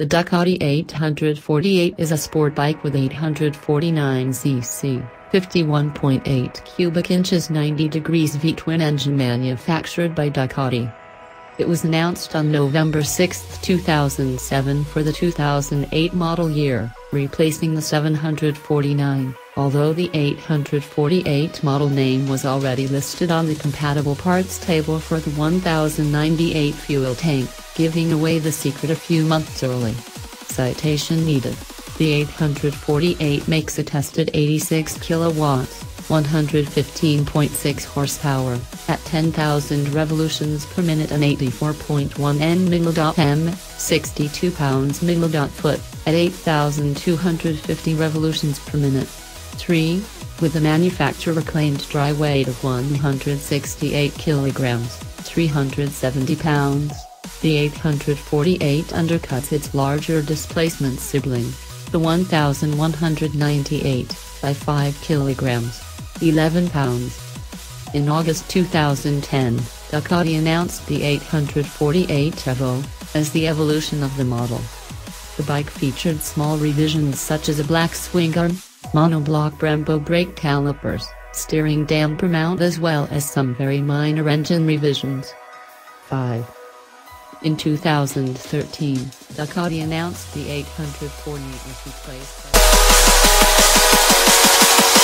The Ducati 848 is a sport bike with 849 cc, 51.8 cubic inches 90 degrees V-twin engine manufactured by Ducati. It was announced on November 6, 2007 for the 2008 model year, replacing the 749, although the 848 model name was already listed on the compatible parts table for the 1098 fuel tank, giving away the secret a few months early. Citation needed. The 848 makes a tested 86 kilowatts, 115.6 horsepower, at 10,000 revolutions per minute and 84.1 Nm, 62 lb/ft, at 8,250 revolutions per minute. 3. With a manufacturer claimed dry weight of 168 kg, 370 lb, the 848 undercuts its larger displacement sibling, the 1198, by 5 kg, 11 lb. In August 2010, Ducati announced the 848 Evo, as the evolution of the model. The bike featured small revisions such as a black swing arm, mono-block Brembo brake calipers, steering damper mount, as well as some very minor engine revisions. 5. In 2013, Ducati announced the 848 was replaced by